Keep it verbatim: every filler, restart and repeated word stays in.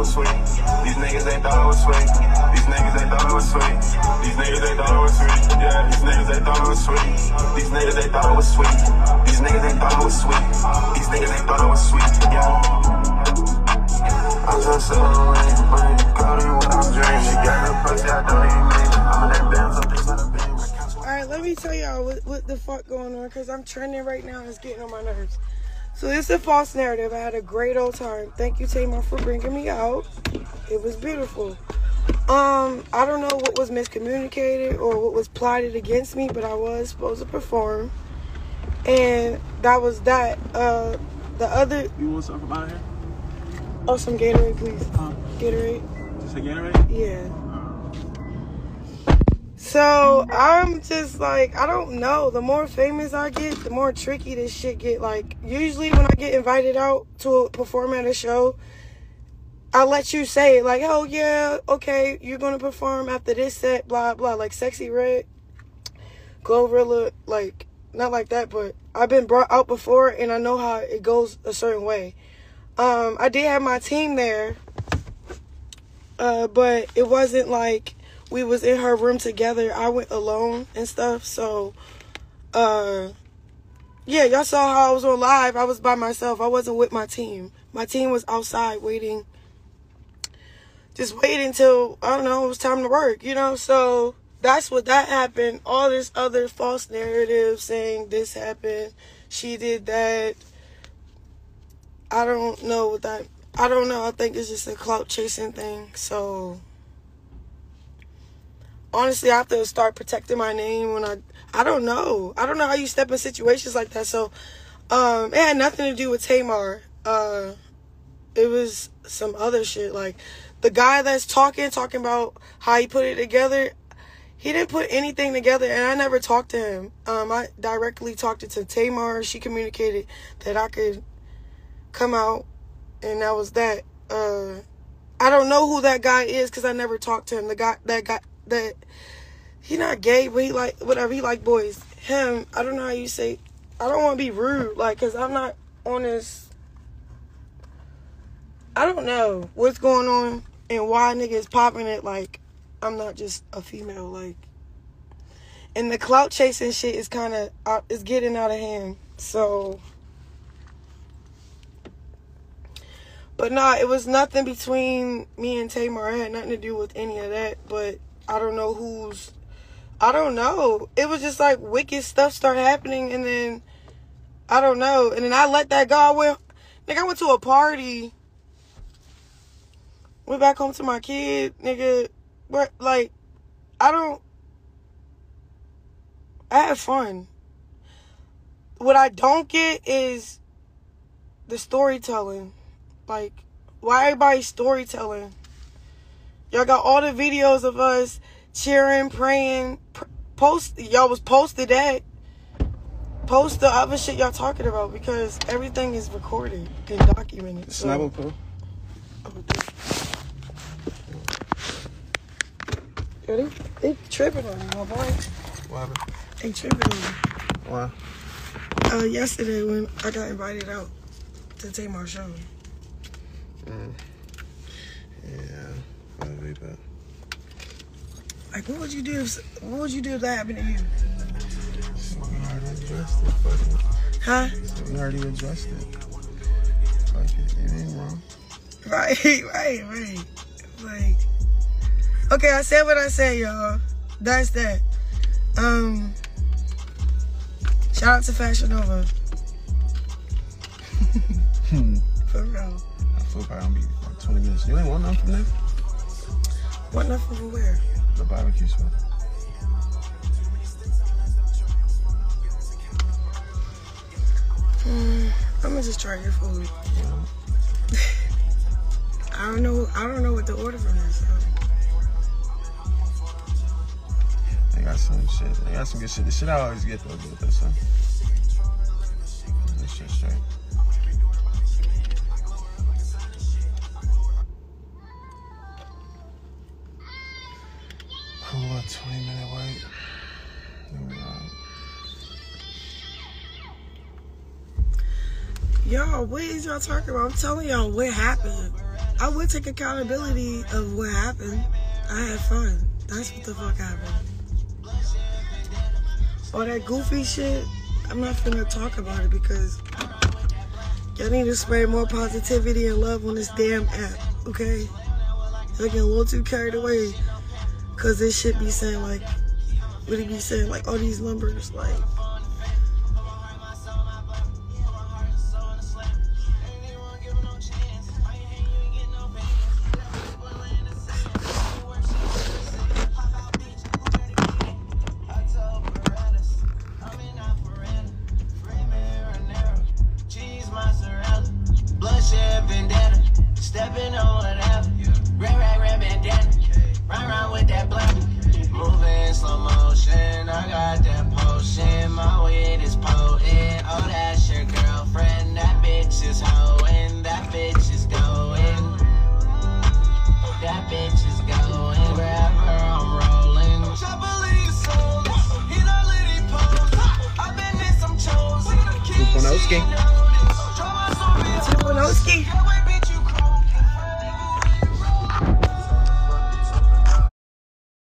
was sweet. These niggas ain't thought I was sweet. These niggas ain't thought I was sweet. These niggas ain't thought I was sweet. Yeah, these niggas ain't thought I was sweet. These niggas ain't thought I was sweet. These niggas ain't thought I was sweet. These niggas ain't thought I was sweet. Yeah. I'm just so lame, man. Cody, what I'm dreaming. She got her pussy, I don't even mean it. I'm in that Benz, I'm picking up a beam. Alright, let me tell y'all what, what the fuck going on, because I'm trending right now and it's getting on my nerves. So this is a false narrative. I had a great old time. Thank you, Tamar, for bringing me out. It was beautiful. Um, I don't know what was miscommunicated or what was plotted against me, but I was supposed to perform. And that was that. Uh, the other... You want something from out of here? Oh, some Gatorade, please. Um, Gatorade? Just a Gatorade? Yeah. So, I'm just like, I don't know. The more famous I get, the more tricky this shit get. Like, usually when I get invited out to perform at a show, I let you say it. Like, oh, yeah, okay, you're going to perform after this set, blah, blah. Like, Sexy Red, Glorilla, like, not like that, but I've been brought out before, and I know how it goes a certain way. Um, I did have my team there, uh, but it wasn't like... we was in her room together. I went alone and stuff. So, uh, yeah, y'all saw how I was on live. I was by myself. I wasn't with my team. My team was outside waiting. Just waiting till, I don't know, it was time to work, you know? So that's what that happened. All this other false narrative saying this happened. She did that. I don't know what that, I don't know. I think it's just a clout chasing thing. So... honestly, I have to start protecting my name when I... I don't know. I don't know how you step in situations like that. So, um, it had nothing to do with Tamar. Uh, it was some other shit. Like, the guy that's talking, talking about how he put it together, he didn't put anything together, and I never talked to him. Um, I directly talked to Tamar. She communicated that I could come out, and that was that. Uh, I don't know who that guy is because I never talked to him. The guy... that guy... that he not gay, but he like whatever, he like boys. Him, I don't know how you say. I don't want to be rude, like, because I'm not on this. I don't know what's going on and why niggas popping it like I'm not just a female, like. And the clout chasing shit is kind of uh, is getting out of hand. So, but nah, it was nothing between me and Tamar. It had nothing to do with any of that, but. I don't know who's, I don't know. It was just like wicked stuff started happening, and then, I don't know. And then I let that go. I went, nigga, I went to a party. Went back home to my kid, nigga. But, like, I don't, I had fun. What I don't get is the storytelling. Like, why everybody's storytelling? Y'all got all the videos of us cheering, praying, pr post, y'all was posted that. Post the other shit y'all talking about because everything is recorded and documented. Snap up, bro. Yo, they, they tripping on me, my boy. What happened? They tripping on me. Why? Uh, yesterday when I got invited out to take my show. Mm. Yeah. Like, what would you do if, what would you do if that happened to you? You already addressed it, buddy. Huh? You already addressed it. Fuck it, it ain't wrong. Right, right, right. Like, okay, I said what I said, y'all. That's that. Um, shout out to Fashion Nova. For real. I feel like I'm gonna be like twenty minutes. You ain't want nothing from there? What nothing from where? The barbecue spot. Mm, I'm gonna just try your food. Yeah. I don't know. I don't know what to order from there. So. They got some shit. They got some good shit. The shit I always get though, good though. So. This shit straight. twenty minute wait. Y'all, what is y'all talking about? I'm telling y'all what happened. I would take accountability of what happened. I had fun. That's what the fuck happened. All that goofy shit, I'm not finna talk about it because y'all need to spread more positivity and love on this damn app, okay? Y'all get a little too carried away because this shit be saying, like, what it be saying, like, all these numbers, like, Tip Winoski.